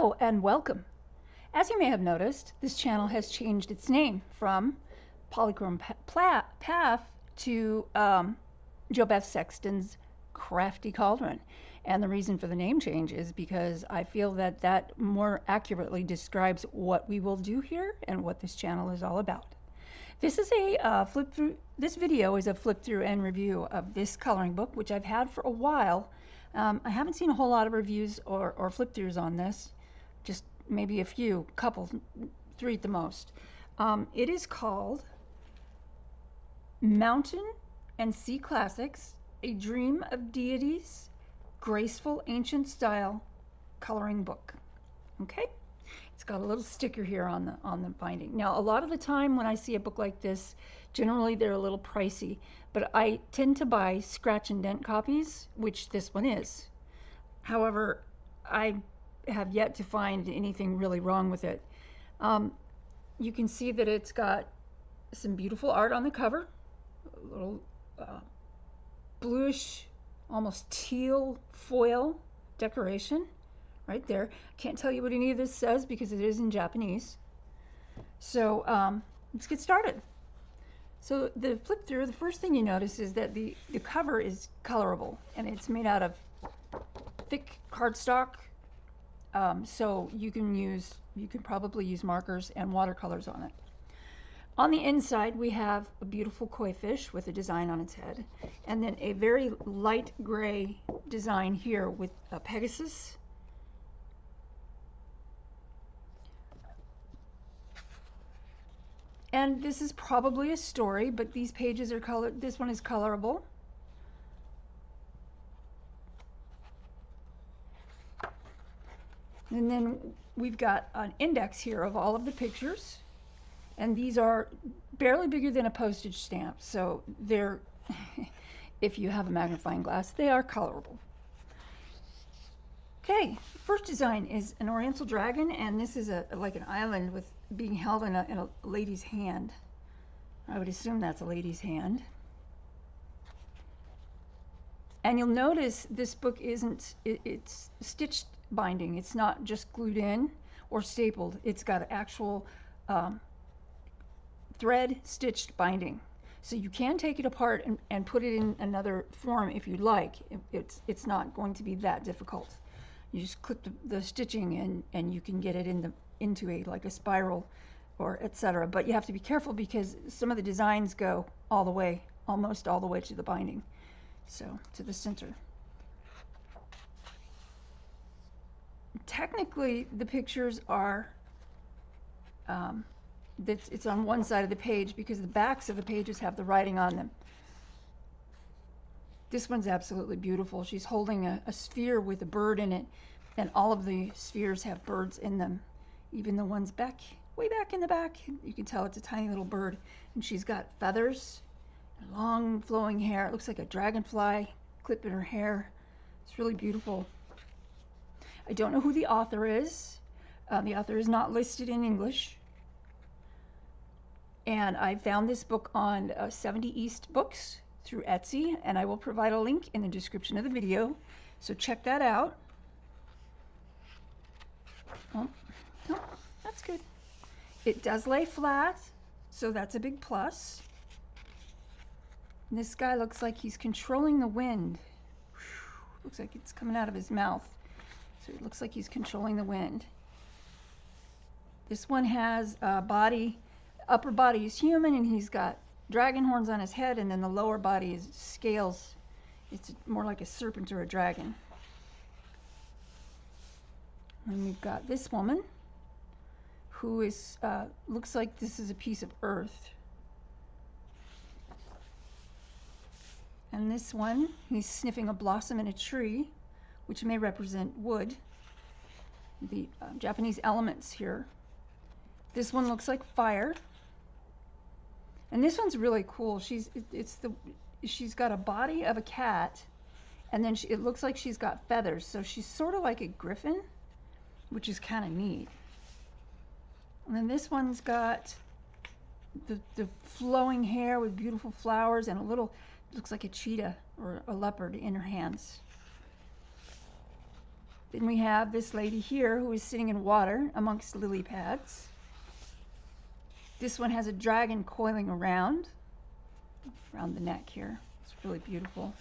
Hello and welcome. As you may have noticed, this channel has changed its name from Polychrome pa Pla Path to Jo Beth Sexton's Crafty Cauldron. And the reason for the name change is because I feel that that more accurately describes what we will do here and what this channel is all about. This is a flip through. This video is a flip through and review of this coloring book, which I've had for a while. I haven't seen a whole lot of reviews or flip throughs on this, just maybe a few, couple, three at the most. It is called Mountain and Sea Classics, A Dream of Deities, Graceful Ancient Style Coloring Book. Okay, it's got a little sticker here on the binding. Now, a lot of the time when I see a book like this, generally they're a little pricey, but I tend to buy scratch and dent copies, which this one is. However, I have yet to find anything really wrong with it. You can see that it's got some beautiful art on the cover, a little bluish, almost teal foil decoration right there. Can't tell you what any of this says because it is in Japanese. So let's get started. So the flip through, the first thing you notice is that the cover is colorable, and it's made out of thick cardstock. So you can probably use markers and watercolors on it. On the inside, we have a beautiful koi fish with a design on its head, and then a very light gray design here with a Pegasus. And this is probably a story, but these pages are colored. This one is colorable. And then we've got an index here of all of the pictures. And these are barely bigger than a postage stamp. So they're, if you have a magnifying glass, they are colorable. Okay, first design is an oriental dragon, and this is like an island with being held in a lady's hand. I would assume that's a lady's hand. And you'll notice this book isn't, it's stitched binding. It's not just glued in or stapled. It's got an actual thread stitched binding. So you can take it apart and put it in another form if you'd like. It's not going to be that difficult. You just clip the stitching in and you can get it into a spiral or etc. But you have to be careful because some of the designs go all the way, almost all the way to the binding. So to the center. Technically the pictures are it's on one side of the page because the backs of the pages have the writing on them. This one's absolutely beautiful. She's holding a sphere with a bird in it, and all of the spheres have birds in them. Even the ones back, way back in the back, you can tell it's a tiny little bird. And she's got feathers, long flowing hair. It looks like a dragonfly clip in her hair. It's really beautiful. I don't know who the author is. The author is not listed in English. And I found this book on 70 East Books through Etsy, and I will provide a link in the description of the video. So check that out. Oh. Oh, that's good. It does lay flat, so that's a big plus. And this guy looks like he's controlling the wind. Whew, looks like it's coming out of his mouth. So it looks like he's controlling the wind. This one has a body, upper body is human, and he's got dragon horns on his head, and then the lower body is scales. It's more like a serpent or a dragon. And we've got this woman, who is, looks like this is a piece of earth. And this one, he's sniffing a blossom in a tree, which may represent wood, the Japanese elements here. This one looks like fire. And this one's really cool. She's got a body of a cat, and then it looks like she's got feathers. So she's sort of like a griffin, which is kind of neat. And then this one's got the flowing hair with beautiful flowers and a little, looks like a cheetah or a leopard in her hands. Then we have this lady here who is sitting in water amongst lily pads. This one has a dragon coiling around the neck here. It's really beautiful.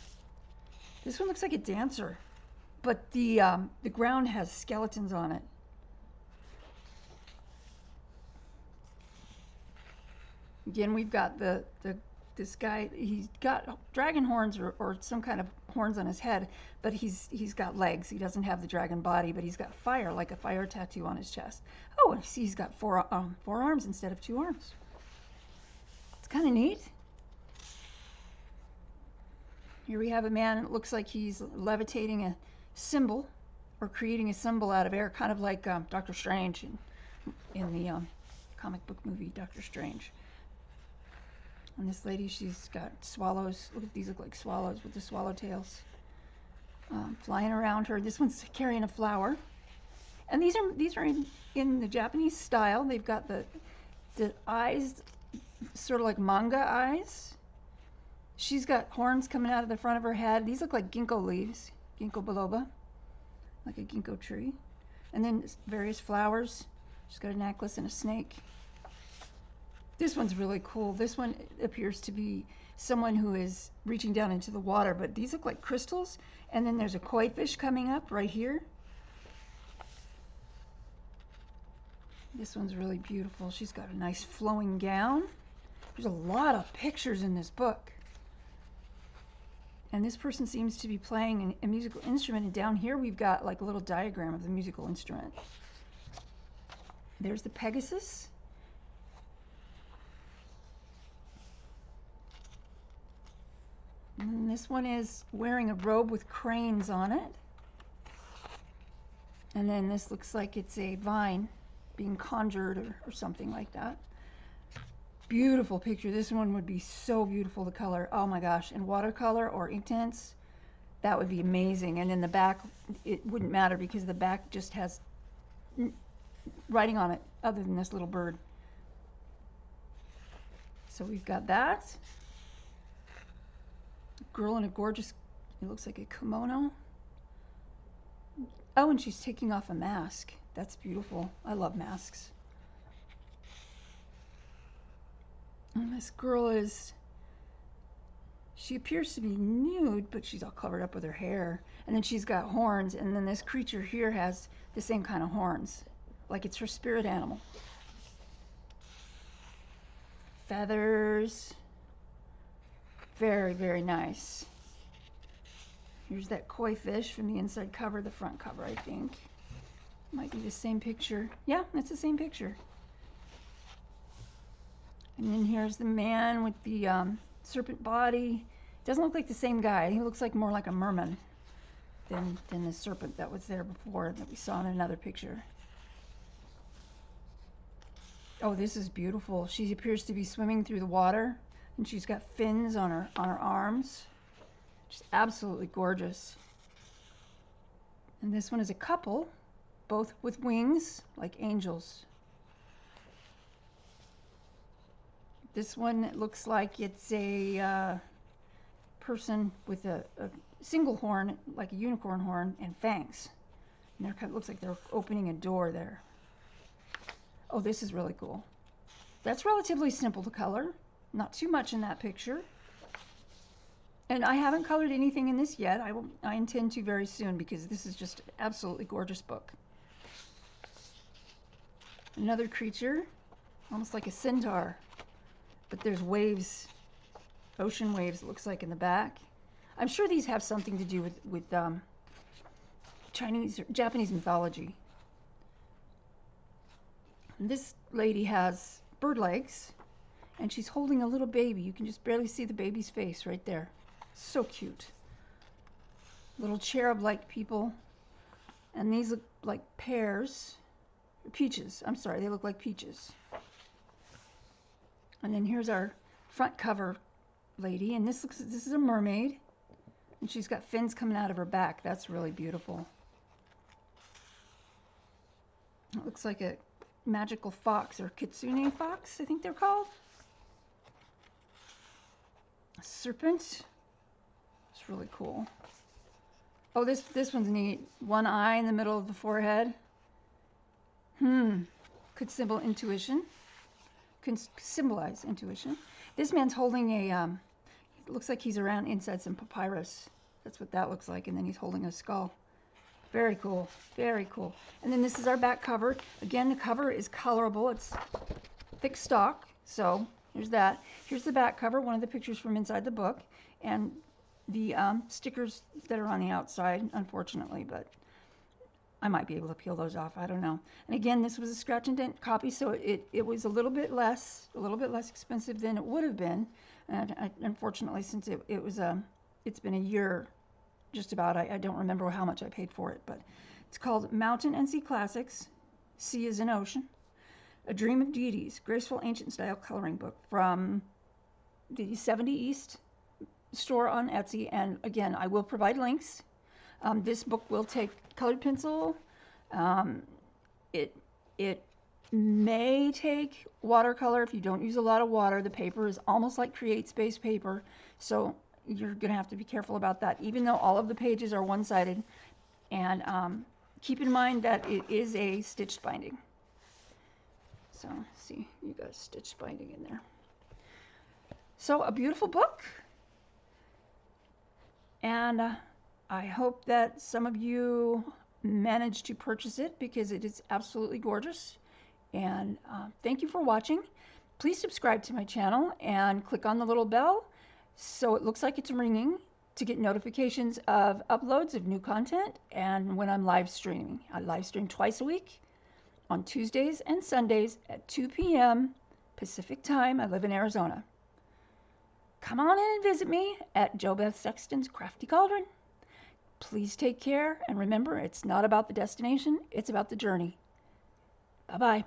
This one looks like a dancer, but the ground has skeletons on it. Again, we've got this guy. He's got dragon horns or some kind of horns on his head, but he's got legs. He doesn't have the dragon body, but he's got fire, like a fire tattoo on his chest. Oh, and see, he's got four arms instead of two arms. It's kind of neat. Here we have a man. It looks like he's levitating a symbol, or creating a symbol out of air, kind of like Doctor Strange in the comic book movie Doctor Strange. And this lady, she's got swallows. Look at these, look like swallows with the swallowtails flying around her. This one's carrying a flower, and these are in the Japanese style. They've got the eyes, sort of like manga eyes. She's got horns coming out of the front of her head. These look like ginkgo leaves, ginkgo biloba, like a ginkgo tree, and then various flowers. She's got a necklace and a snake. This one's really cool. This one appears to be someone who is reaching down into the water, but these look like crystals. And then there's a koi fish coming up right here. This one's really beautiful. She's got a nice flowing gown. There's a lot of pictures in this book. And this person seems to be playing a musical instrument. And down here we've got like a little diagram of the musical instrument. There's the Pegasus. And this one is wearing a robe with cranes on it. And then this looks like it's a vine being conjured or something like that. Beautiful picture. This one would be so beautiful, the color. Oh my gosh. And watercolor or intense, that would be amazing. And then the back, it wouldn't matter because the back just has writing on it other than this little bird. So we've got that. Girl in a gorgeous, it looks like a kimono. Oh, and she's taking off a mask. That's beautiful. I love masks. And this girl is, she appears to be nude, but she's all covered up with her hair. And then she's got horns. And then this creature here has the same kind of horns, like it's her spirit animal. Feathers. Very, very nice. Here's that koi fish from the inside cover, the front cover, I think. Might be the same picture. Yeah, that's the same picture. And then here's the man with the serpent body. Doesn't look like the same guy. He looks like more like a merman than the serpent that was there before that we saw in another picture. Oh, this is beautiful. She appears to be swimming through the water. And she's got fins on her arms. Just absolutely gorgeous. And this one is a couple, both with wings like angels. This one looks like it's a person with a single horn, like a unicorn horn, and fangs. And it looks like they're opening a door there. Oh, this is really cool. That's relatively simple to color. Not too much in that picture. And I haven't colored anything in this yet. I intend to very soon because this is just an absolutely gorgeous book. Another creature, almost like a centaur, but there's waves, ocean waves, it looks like, in the back. I'm sure these have something to do with Chinese or Japanese mythology. And this lady has bird legs. And she's holding a little baby. You can just barely see the baby's face right there. So cute. Little cherub-like people. And these look like pears. Peaches. I'm sorry, they look like peaches. And then here's our front cover lady. And this is a mermaid. And she's got fins coming out of her back. That's really beautiful. It looks like a magical fox or kitsune fox, I think they're called. A serpent. It's really cool. Oh, this one's neat. One eye in the middle of the forehead. Could symbol intuition. Could symbolize intuition. This man's holding a, it looks like he's around inside some papyrus. That's what that looks like. And then he's holding a skull. Very cool. Very cool. And then this is our back cover. Again, the cover is colorable. It's thick stock. So here's that. Here's the back cover. One of the pictures from inside the book. And the stickers that are on the outside, unfortunately, but I might be able to peel those off. I don't know. And again, this was a scratch and dent copy, so it was a little bit less expensive than it would have been. And unfortunately, since it's been a year, just about. I don't remember how much I paid for it, but it's called Mountain and Sea Classics. Sea is an ocean. A Dream of Deities, graceful ancient style coloring book from the 70 East. Store on Etsy, and again I will provide links. This book will take colored pencil. It may take watercolor if you don't use a lot of water. The paper is almost like Create Space paper, so you're gonna have to be careful about that, even though all of the pages are one-sided. And keep in mind that it is a stitched binding, so see, you got a stitched binding in there. So a beautiful book. And I hope that some of you managed to purchase it, because it is absolutely gorgeous. And thank you for watching. Please subscribe to my channel and click on the little bell so it looks like it's ringing to get notifications of uploads of new content and when I'm live streaming. I live stream twice a week on Tuesdays and Sundays at 2 p.m. Pacific time. I live in Arizona. Come on in and visit me at Jo Beth Sexton's Crafty Cauldron. Please take care, and remember, it's not about the destination, it's about the journey. Bye-bye.